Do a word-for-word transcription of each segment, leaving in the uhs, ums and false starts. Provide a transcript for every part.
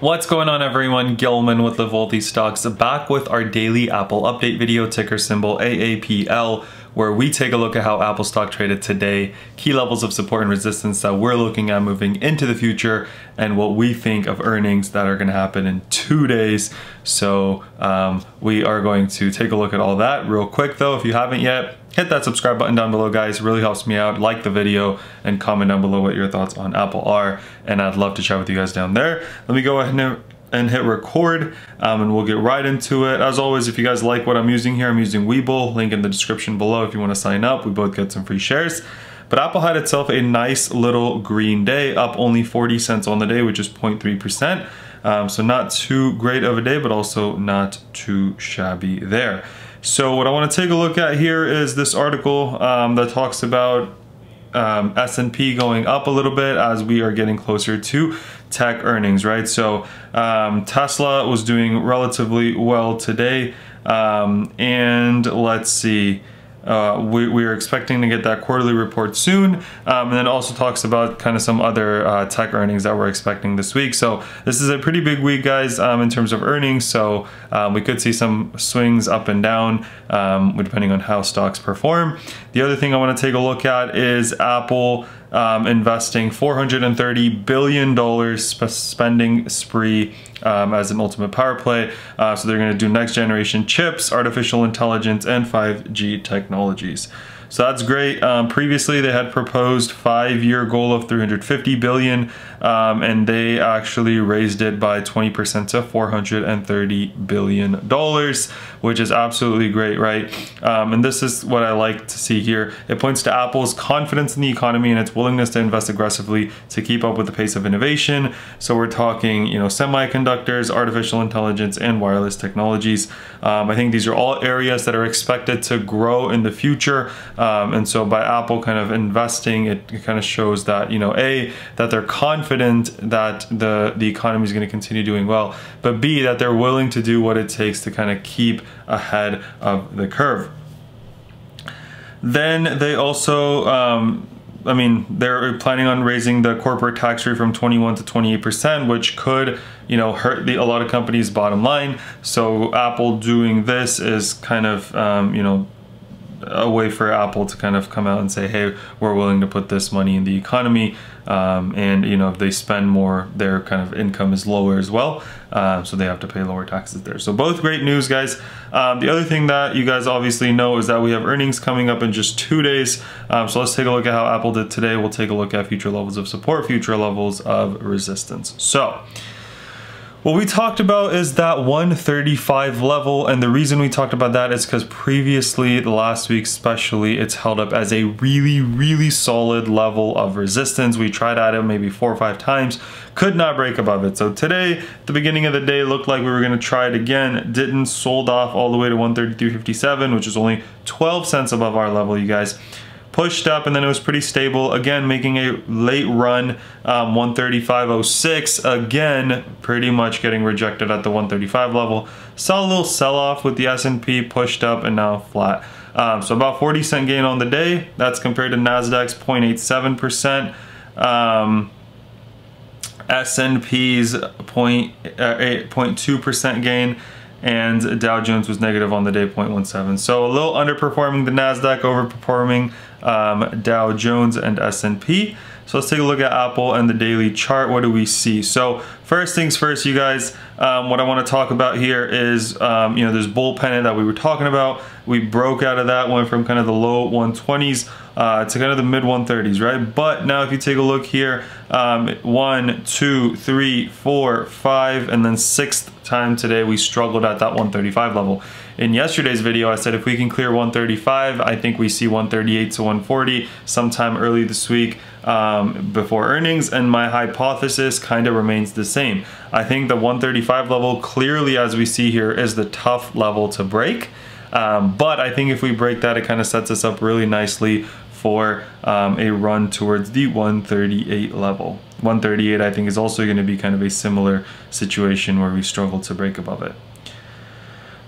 What's going on, everyone? Gilman with Live Wellthy Stocks, back with our daily Apple update video, ticker symbol A A P L, where we take a look at how Apple stock traded today, key levels of support and resistance that we're looking at moving into the future, and what we think of earnings that are going to happen in two days. So um, we are going to take a look at all that real quick, though. If you haven't yet, hit that subscribe button down below, guys. It really helps me out. Like the video and comment down below what your thoughts on Apple are, and I'd love to chat with you guys down there. Let me go ahead and hit record, um, and we'll get right into it. As always, if you guys like what I'm using here, I'm using Webull. Link in the description below if you want to sign up. We both get some free shares. But Apple had itself a nice little green day, up only forty cents on the day, which is zero point three percent. Um, so not too great of a day, but also not too shabby there. So what I want to take a look at here is this article um, that talks about um, S and P going up a little bit as we are getting closer to tech earnings, right? So um, Tesla was doing relatively well today, um, and let's see. Uh, we, we are expecting to get that quarterly report soon, um, and then also talks about kind of some other uh, tech earnings that we're expecting this week. So this is a pretty big week, guys, um, in terms of earnings. So um, we could see some swings up and down, um, depending on how stocks perform. The other thing I want to take a look at is Apple um, investing four hundred thirty billion dollars spending spree um, as an ultimate power play. Uh, so they're going to do next generation chips, artificial intelligence, and five G technologies. So that's great. Um, previously, they had proposed five-year goal of three hundred fifty billion dollars, um, and they actually raised it by twenty percent to four hundred thirty billion dollars, which is absolutely great, right? Um, and this is what I like to see here. It points to Apple's confidence in the economy and its willingness to invest aggressively to keep up with the pace of innovation. So we're talking, you know, semiconductors, artificial intelligence, and wireless technologies. Um, I think these are all areas that are expected to grow in the future. Um, and so by Apple kind of investing, it, it kind of shows that, you know, A, that they're confident that the, the economy is going to continue doing well, but B, that they're willing to do what it takes to kind of keep ahead of the curve. Then they also, um, I mean, they're planning on raising the corporate tax rate from twenty-one to twenty-eight percent, which could, you know, hurt the, a lot of companies' bottom line. So Apple doing this is kind of, um, you know, a way for Apple to kind of come out and say, hey, we're willing to put this money in the economy, um, and you know, if they spend more, their kind of income is lower as well, uh, so they have to pay lower taxes there. So both great news, guys. Um, the other thing that you guys obviously know is that we have earnings coming up in just two days, um, so let's take a look at how Apple did today. We'll take a look at future levels of support, future levels of resistance. So what we talked about is that one thirty-five level, and the reason we talked about that is because previously, the last week especially, it's held up as a really, really solid level of resistance. We tried at it maybe four or five times, could not break above it. So today, at the beginning of the day, looked like we were going to try it again, didn't, sold off all the way to one thirty-three fifty-seven, which is only twelve cents above our level, you guys. Pushed up, and then it was pretty stable again, making a late run, um, one thirty-five oh six, again pretty much getting rejected at the one thirty-five level. Saw a little sell-off with the S and P, pushed up, and now flat. Um, so about forty cent gain on the day. That's compared to Nasdaq's zero point eight seven percent, um, S and P's zero point two percent gain, and Dow Jones was negative on the day, zero point one seven. So a little underperforming the Nasdaq, overperforming um, Dow Jones and S and P. So let's take a look at Apple and the daily chart. What do we see? So first things first, you guys, um, what I want to talk about here is, um, you know, this bull pennant that we were talking about. We broke out of that, went from kind of the low one twenties uh, to kind of the mid one thirties, right? But now if you take a look here, um, one, two, three, four, five, and then sixth time today, we struggled at that one thirty-five level. In yesterday's video, I said if we can clear one thirty-five, I think we see one thirty-eight to one forty sometime early this week, um, before earnings, and my hypothesis kind of remains the same. I think the one thirty-five level, clearly as we see here, is the tough level to break, um, but I think if we break that, it kind of sets us up really nicely for um, a run towards the one thirty-eight level. one thirty-eight, I think, is also going to be kind of a similar situation where we struggle to break above it.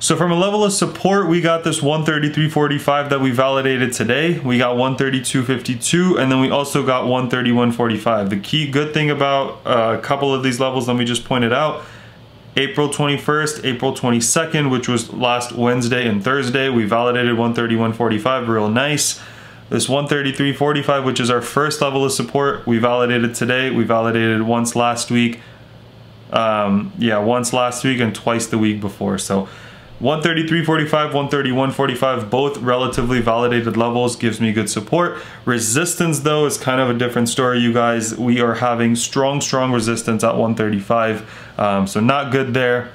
So from a level of support, we got this one thirty-three forty-five that we validated today. We got one thirty-two fifty-two, and then we also got one thirty-one forty-five. The key good thing about a couple of these levels that we just pointed out, April twenty-first, April twenty-second, which was last Wednesday and Thursday, we validated one thirty-one forty-five, real nice. This one thirty-three forty-five, which is our first level of support, we validated today. We validated once last week. Um, yeah, once last week and twice the week before. So one thirty-three forty-five, one thirty-one forty-five, both relatively validated levels, gives me good support. Resistance, though, is kind of a different story, you guys. We are having strong, strong resistance at one thirty-five, um, so not good there.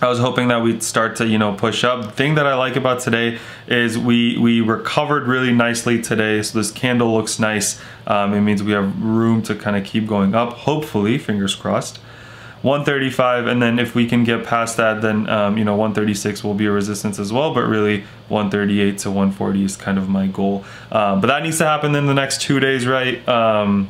I was hoping that we'd start to, you know, push up. The thing that I like about today is we we recovered really nicely today, so this candle looks nice. Um, it means we have room to kind of keep going up, hopefully, fingers crossed. one thirty-five, and then if we can get past that, then um, you know, one thirty-six will be a resistance as well, but really one thirty-eight to one forty is kind of my goal. Um, but that needs to happen in the next two days, right? Um,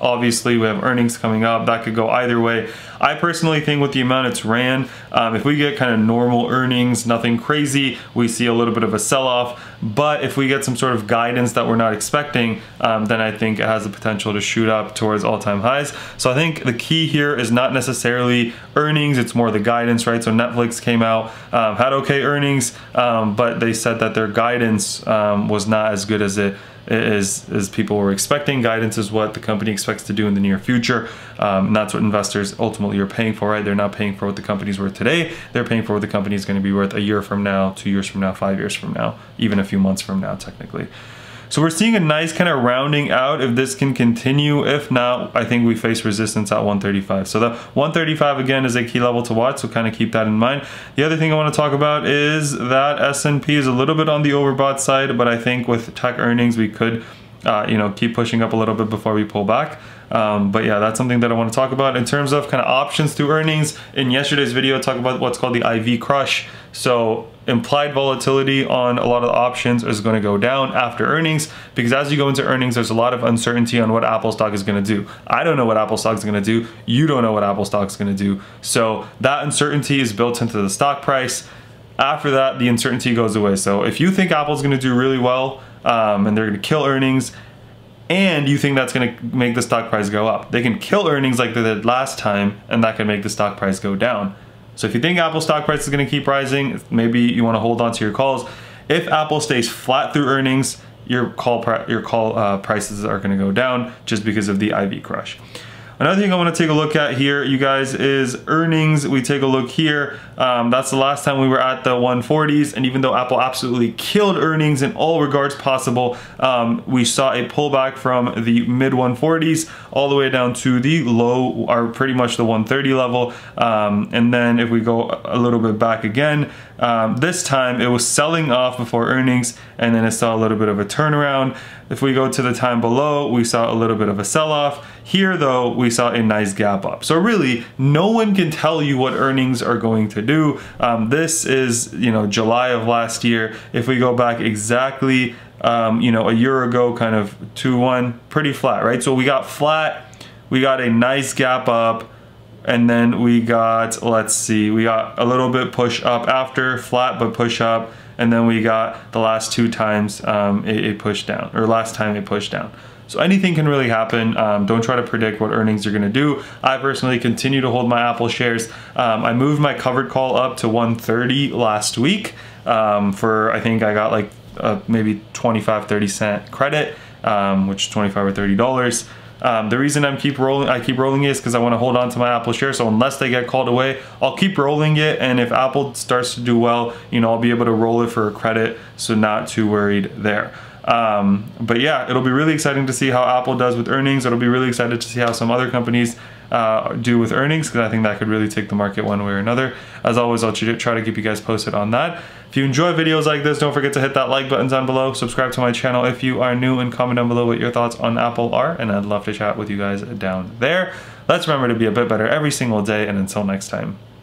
obviously we have earnings coming up, that could go either way. I personally think with the amount it's ran, um, if we get kind of normal earnings, nothing crazy, we see a little bit of a sell-off, but if we get some sort of guidance that we're not expecting, um, then I think it has the potential to shoot up towards all-time highs. So I think the key here is not necessarily earnings, it's more the guidance, right? So Netflix came out, um, had okay earnings, um, but they said that their guidance um, was not as good as it is as people were expecting. Guidance is what the company expects to do in the near future, um, and that's what investors ultimately you're paying for, right? They're not paying for what the company's worth today. They're paying for what the company is going to be worth a year from now, two years from now, five years from now, even a few months from now, technically. So we're seeing a nice kind of rounding out if this can continue. If not, I think we face resistance at one thirty-five. So the one thirty-five, again, is a key level to watch, so kind of keep that in mind. The other thing I want to talk about is that S and P is a little bit on the overbought side, but I think with tech earnings, we could Uh, you know, keep pushing up a little bit before we pull back. Um, but yeah, that's something that I want to talk about. In terms of kind of options through earnings, in yesterday's video, I talked about what's called the I V crush. So implied volatility on a lot of the options is going to go down after earnings, because as you go into earnings, there's a lot of uncertainty on what Apple stock is going to do. I don't know what Apple stock is going to do. You don't know what Apple stock is going to do. So that uncertainty is built into the stock price. After that, the uncertainty goes away. So if you think Apple's going to do really well, Um, and they're going to kill earnings, and you think that's going to make the stock price go up, they can kill earnings like they did last time, and that can make the stock price go down. So if you think Apple's stock price is going to keep rising, maybe you want to hold on to your calls. If Apple stays flat through earnings, your call pri your call uh, prices are going to go down just because of the I V crush. Another thing I want to take a look at here, you guys, is earnings. We take a look here. Um, that's the last time we were at the one forties, and even though Apple absolutely killed earnings in all regards possible, um, we saw a pullback from the mid one forties all the way down to the low, or pretty much the one thirty level. Um, and then if we go a little bit back again, um, this time it was selling off before earnings, and then it saw a little bit of a turnaround. If we go to the time below, we saw a little bit of a sell-off. Here, though, we saw a nice gap up. So really, no one can tell you what earnings are going to do. Um, this is, you know, July of last year. If we go back exactly, um, you know, a year ago, kind of two one, pretty flat, right? So we got flat, we got a nice gap up, and then we got, let's see, we got a little bit push up after, flat but push up, and then we got the last two times um, it, it pushed down, or last time it pushed down. So anything can really happen. Um, don't try to predict what earnings you're going to do. I personally continue to hold my Apple shares. Um, I moved my covered call up to one thirty last week um, for, I think I got like uh, maybe twenty-five, thirty cent credit, um, which is twenty-five or thirty dollars. Um, the reason I'm keep rolling, I keep rolling it is because I want to hold on to my Apple share. So unless they get called away, I'll keep rolling it. And if Apple starts to do well, you know, I'll be able to roll it for a credit. So not too worried there. Um, but yeah, it'll be really exciting to see how Apple does with earnings. It'll be really excited to see how some other companies uh, do with earnings, because I think that could really take the market one way or another. As always, I'll try to keep you guys posted on that. If you enjoy videos like this, don't forget to hit that like button down below. Subscribe to my channel if you are new, and comment down below what your thoughts on Apple are, and I'd love to chat with you guys down there. Let's remember to be a bit better every single day, and until next time.